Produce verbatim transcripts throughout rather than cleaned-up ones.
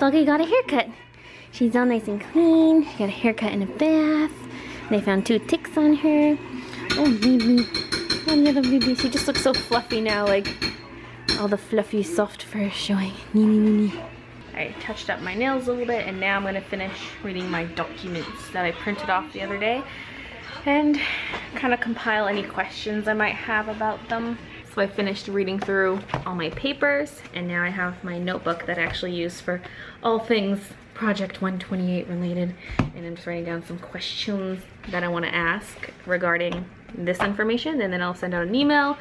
doggy got a haircut. She's all nice and clean. She got a haircut and a bath. They found two ticks on her. Oh, baby. Oh, little baby. She just looks so fluffy now, like all the fluffy, soft fur is showing. Nee, nee, nee, nee. I touched up my nails a little bit, and now I'm going to finish reading my documents that I printed off the other day and kind of compile any questions I might have about them. So I finished reading through all my papers, and now I have my notebook that I actually use for all things Project one twenty-eight related, and I'm just writing down some questions that I want to ask regarding this information, and then I'll send out an email,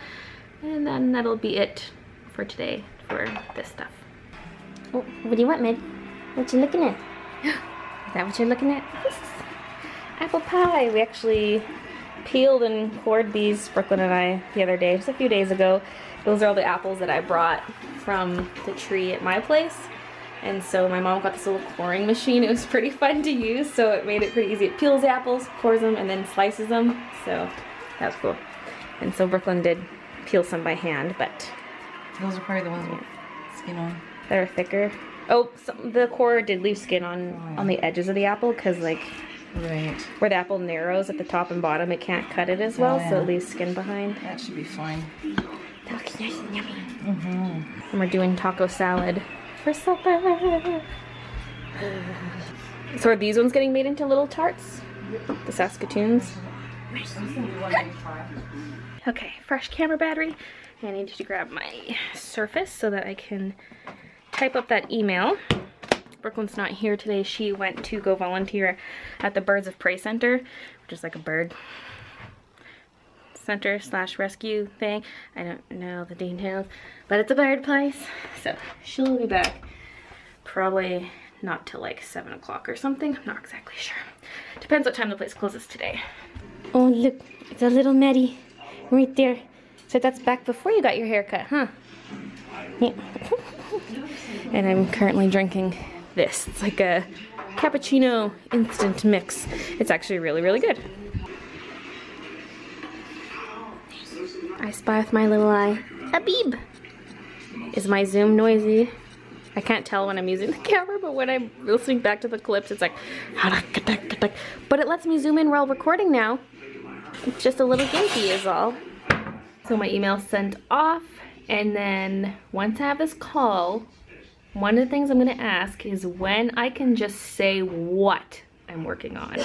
and then that'll be it for today for this stuff. Oh, what do you want, Mid? What you looking at? Is that what you're looking at? This is apple pie. We actually peeled and cored these, Brooklyn and I, the other day, just a few days ago. Those are all the apples that I brought from the tree at my place. And so my mom got this little coring machine. It was pretty fun to use, so it made it pretty easy. It peels apples, cores them, and then slices them. So that was cool. And so Brooklyn did peel some by hand, but those are probably the ones with skin on. They're thicker. Oh, some, the core did leave skin on, oh, yeah. on the edges of the apple, because like right. where the apple narrows at the top and bottom, it can't cut it as well, oh, yeah. so it leaves skin behind. That should be fine. That looks nice and yummy. Mm-hmm. And we're doing taco salad for supper. So are these ones getting made into little tarts? The Saskatoons? Okay, fresh camera battery. I need to grab my Surface so that I can type up that email. Brooklyn's not here today. She went to go volunteer at the Birds of Prey Center, which is like a bird center slash rescue thing. I don't know the details, but it's a bird place. So she'll be back probably not till like seven o'clock or something. I'm not exactly sure. Depends what time the place closes today. Oh, look, it's a little Maddie right there. So that's back before you got your haircut, huh? Yeah. And I'm currently drinking this. It's like a cappuccino instant mix. It's actually really, really good. I spy with my little eye. Habib! Is my Zoom noisy? I can't tell when I'm using the camera, but when I'm listening back to the clips, it's like... But it lets me zoom in while recording now. It's just a little gimpy is all. So my email sent off. And then once I have this call, one of the things I'm going to ask is when I can just say what I'm working on.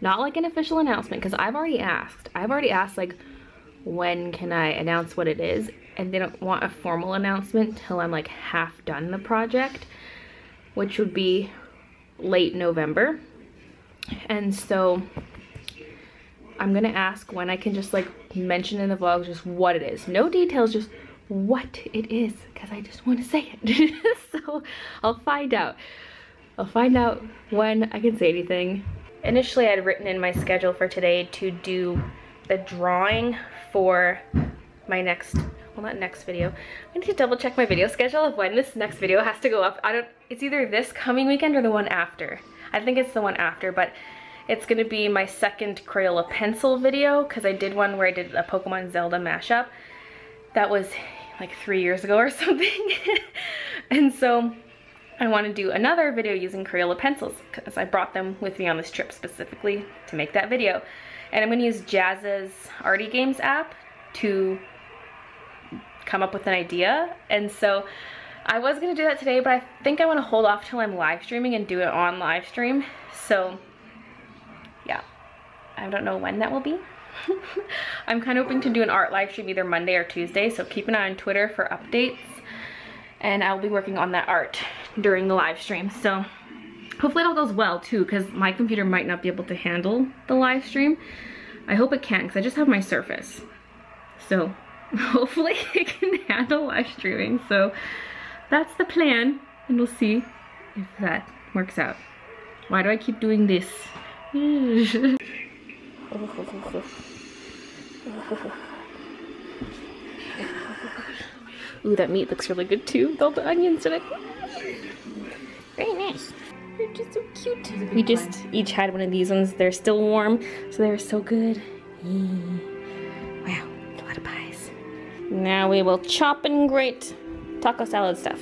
Not like an official announcement, because I've already asked. I've already asked, like, when can I announce what it is? And they don't want a formal announcement till I'm like half done the project, which would be late November. And so I'm going to ask when I can just like mention in the vlog just what it is. No details, just what it is, because I just want to say it. So I'll find out. I'll find out when I can say anything. Initially, I'd written in my schedule for today to do the drawing for my next, well, not next video. I need to double check my video schedule of when this next video has to go up. I don't, it's either this coming weekend or the one after. I think it's the one after, but it's going to be my second Crayola pencil video, because I did one where I did a Pokemon Zelda mashup. That was like three years ago or something. And so I want to do another video using Crayola pencils, because I brought them with me on this trip specifically to make that video. And I'm going to use Jazza's Artie Games app to come up with an idea. And so I was going to do that today, but I think I want to hold off till I'm live streaming and do it on live stream. So yeah, I don't know when that will be. I'm kind of hoping to do an art live stream either Monday or Tuesday, so keep an eye on Twitter for updates, and I'll be working on that art during the live stream. So hopefully it all goes well too, because my computer might not be able to handle the live stream. I hope it can, because I just have my Surface, so hopefully it can handle live streaming. So that's the plan, and we'll see if that works out. Why do I keep doing this? Ooh, that meat looks really good too, with all the onions in it. Very nice. They're just so cute. We just one. each had one of these ones. They're still warm, so they're so good. Wow, a lot of pies. Now we will chop and grate taco salad stuff.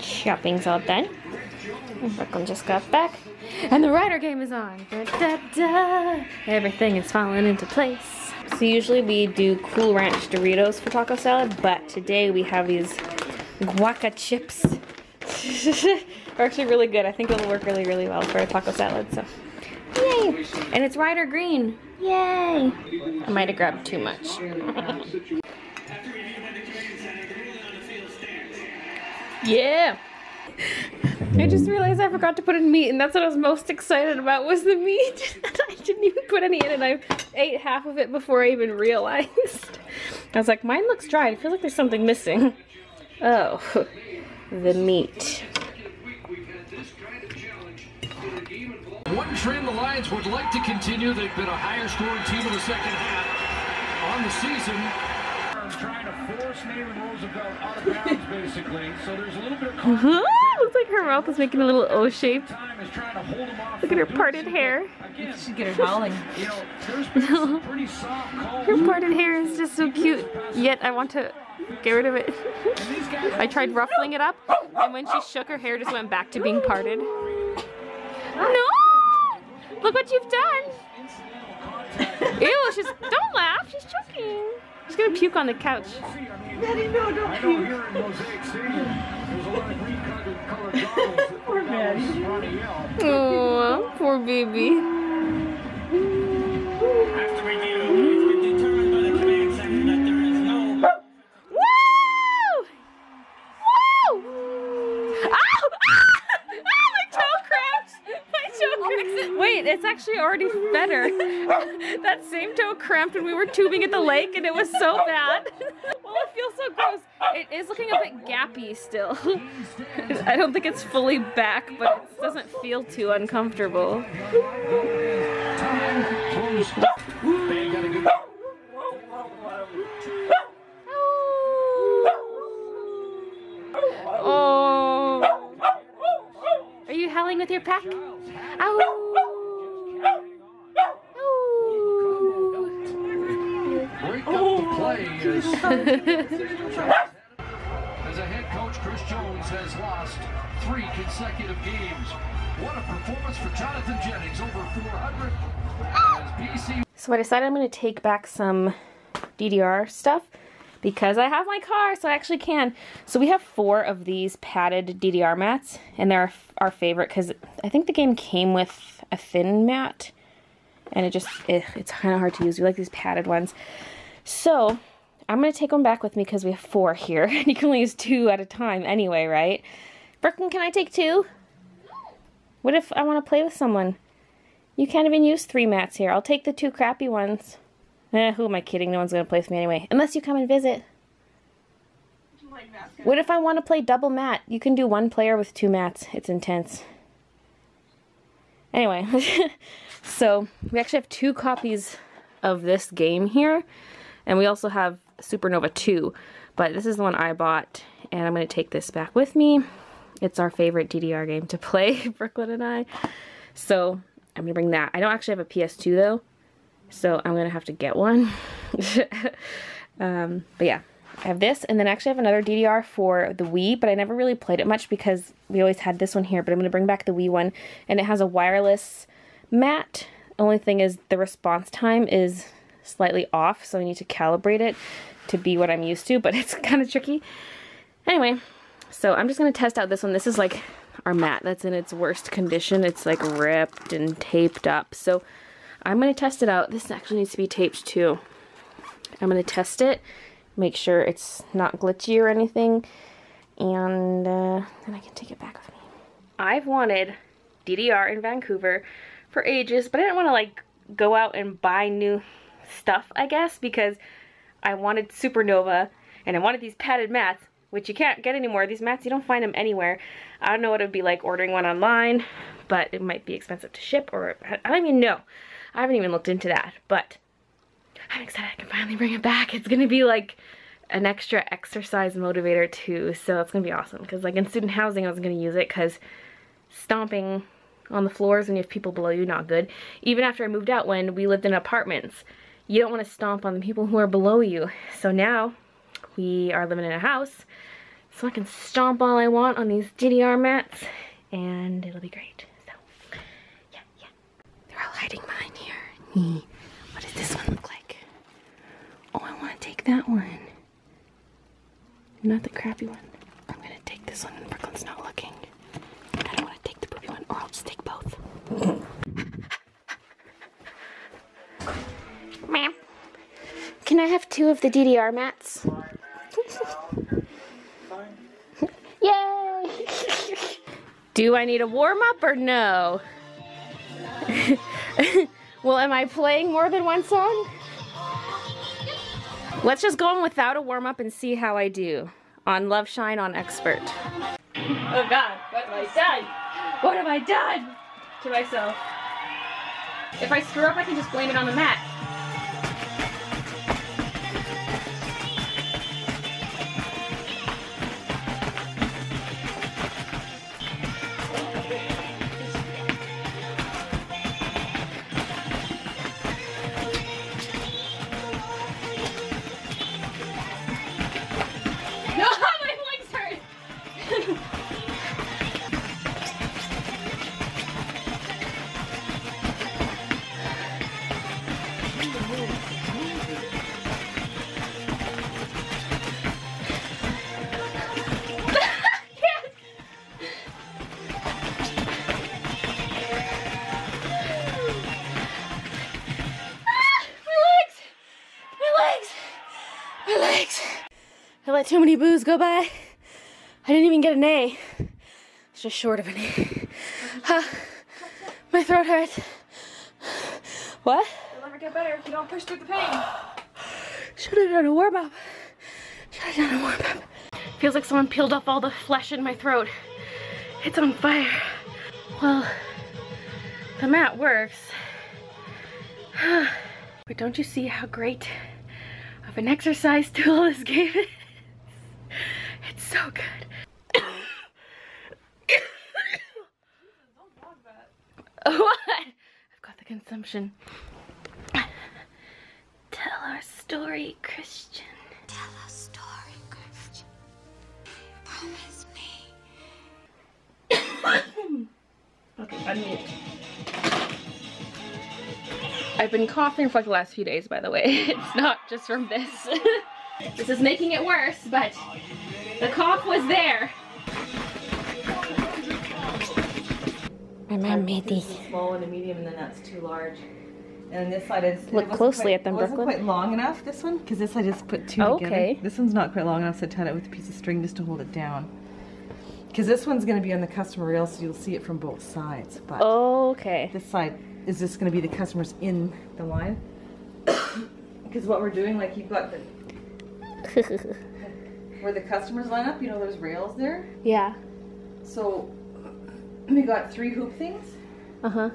Chopping's all done. Brooklyn just got back, and the Rider game is on. Da, da, da. Everything is falling into place. So usually we do Cool Ranch Doritos for taco salad, but today we have these guaca chips. They're actually really good. I think it'll work really, really well for a taco salad. So, yay! And it's Rider green. Yay! I might have grabbed too much. Yeah. I just realized I forgot to put in meat, and that's what I was most excited about, was the meat. I didn't even put any in, and I ate half of it before I even realized. I was like, mine looks dry. I feel like there's something missing. Oh, the meat. One trend the Lions would like to continue. They've been a higher scoring team in the second half on the season. Trying to force Naaman Roosevelt out of bounds, basically. So there's a little bit of uh-huh. Looks like her mouth is making a little O shape. Look at her parted hair. Again, she should get her hauling. You know, there's been some pretty soft calls. Her parted hair is just so cute. Yet I want to get rid of it. I tried ruffling it up, and when she shook, her hair just went back to being parted. No! Look what you've done! Ew! She's don't laugh. She's choking. She's gonna puke on the couch. Daddy, no, don't I puke. Here in Mosaic City, there's a lot of green colored goggles. Poor baby. Oh, poor baby. After we do, it's been determined by the command center that there is no. Woo! Woo! Ow! Ah! My toe cramps! My toe cramps! Wait, it's actually already better. That same toe cramped when we were tubing at the lake, and it was so bad. Well, it feels so gross. It is looking a bit gappy still. I don't think it's fully back, but it doesn't feel too uncomfortable. Oh. Are you howling with your pack? Ow. As a head coach, Chris Jones has lost three consecutive games. What a performance for Jonathan Jennings, over four hundred. P C. So I decided I'm going to take back some D D R stuff because I have my car, so I actually can. So we have four of these padded D D R mats, and they're our favorite because I think the game came with a thin mat, and it just it, it's kind of hard to use. We like these padded ones. So I'm going to take them back with me because we have four here, and you can only use two at a time anyway, right? Brooklyn, can I take two? What if I want to play with someone? You can't even use three mats here. I'll take the two crappy ones. Eh, who am I kidding? No one's going to play with me anyway. Unless you come and visit. What if I want to play double mat? You can do one player with two mats. It's intense. Anyway, so we actually have two copies of this game here. And we also have Supernova two, but this is the one I bought, and I'm going to take this back with me. It's our favorite D D R game to play, Brooklyn and I. So I'm going to bring that. I don't actually have a P S two, though, so I'm going to have to get one. um, but yeah, I have this, and then I actually have another D D R for the Wii, but I never really played it much because we always had this one here, but I'm going to bring back the Wii one, and it has a wireless mat. Only thing is the response time is slightly off, so I need to calibrate it to be what I'm used to, but it's kind of tricky. Anyway, so I'm just going to test out this one. This is like our mat that's in its worst condition. It's like ripped and taped up, so I'm going to test it out. This actually needs to be taped too. I'm going to test it, make sure it's not glitchy or anything, and uh, then I can take it back with me. I've wanted D D R in Vancouver for ages, but I didn't want to like go out and buy new stuff, I guess, because I wanted Supernova and I wanted these padded mats, which you can't get anymore. These mats, you don't find them anywhere. I don't know what it would be like ordering one online, but it might be expensive to ship, or I don't even know. I haven't even looked into that, but I'm excited I can finally bring it back. It's gonna be like an extra exercise motivator too, so it's gonna be awesome, because like in student housing I was gonna use it, because stomping on the floors when you have people below you, not good. Even after I moved out, when we lived in apartments, you don't want to stomp on the people who are below you. So now we are living in a house, so I can stomp all I want on these D D R mats and it'll be great. So, yeah, yeah. They're all hiding behind here. What does this one look like? Oh, I want to take that one. Not the crappy one. I'm going to take this one when Brooklyn's not looking. I don't want to take the poopy one, or I'll just take both. Ma'am, can I have two of the D D R mats? Yay! Do I need a warm-up or no? Well, am I playing more than one song? Let's just go on without a warm-up and see how I do. On Love Shine on Expert. Oh God, what have I done? What have I done to myself? If I screw up, I can just blame it on the mat. Let too many boos go by. I didn't even get an A. It's just short of an A. Uh, my throat hurts. What? It'll never get better if you don't push through the pain. Should have done a warm up. Should have done a warm up. Feels like someone peeled off all the flesh in my throat. It's on fire. Well, the mat works. But don't you see how great of an exercise tool this game is? It's so good. Don't dog that. What? I've got the consumption. Tell our story, Christian. Tell our story, Christian. Promise me. Okay, unmute. I've been coughing for like the last few days, by the way. It's not just from this. This is making it worse, but the cough was there. My mom made these. Small and a medium, and then that's too large. And then this side is. Look closely at them, Brooklyn. Wasn't quite long enough. This one, because this I just put two together. Okay. This one's not quite long enough, so I tied it with a piece of string just to hold it down. Because this one's going to be on the customer rail, so you'll see it from both sides. But okay. This side is just going to be the customers in the line. Because what we're doing, like you've got the. Where the customers line up, you know there's rails there? Yeah. So, we got three hoop things. Uh-huh.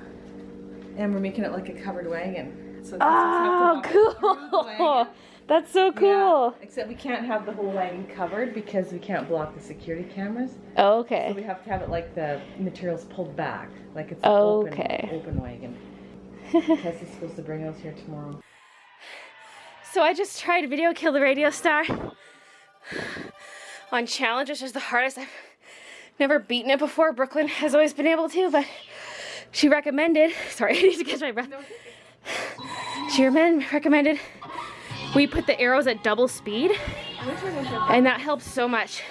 And we're making it like a covered wagon. So oh, cool! That's so cool! Yeah, except we can't have the whole wagon covered because we can't block the security cameras. Oh, okay. So we have to have it like the materials pulled back. Like it's an okay. open, open wagon. Tessa's supposed to bring us here tomorrow. So I just tried Video Kill the Radio Star on challenge, which is the hardest. I've never beaten it before. Brooklyn has always been able to, but she recommended, sorry, I need to catch my breath. She recommended we put the arrows at double speed, and that helps so much.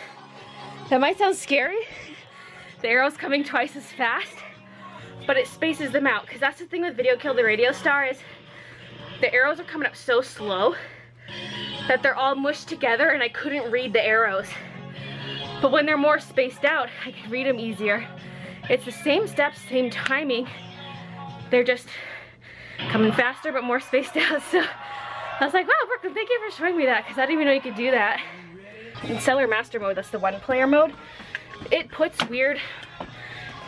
That might sound scary, the arrow's coming twice as fast, but it spaces them out, because that's the thing with Video Kill the Radio Star is the arrows are coming up so slow that they're all mushed together and I couldn't read the arrows. But when they're more spaced out, I can read them easier. It's the same steps, same timing. They're just coming faster but more spaced out. So I was like, wow, Brooklyn, thank you for showing me that because I didn't even know you could do that. In Cellar Master Mode, that's the one player mode, it puts weird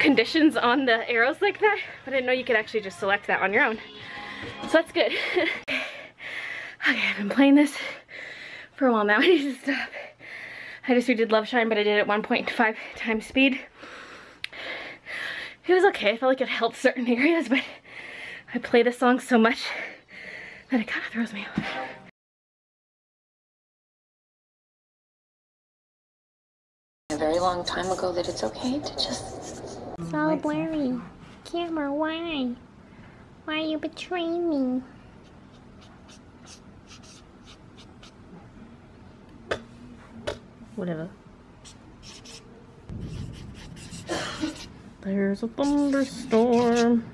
conditions on the arrows like that. But I didn't know you could actually just select that on your own. So that's good. Okay, I've been playing this for a while now. I need to stop. I just redid Love Shine, but I did it at one point five times speed. It was okay. I felt like it helped certain areas, but I play this song so much that it kind of throws me off. A very long time ago that it's okay to just So blurry. Camera, why? Why are you betraying me? Whatever. There's a thunderstorm.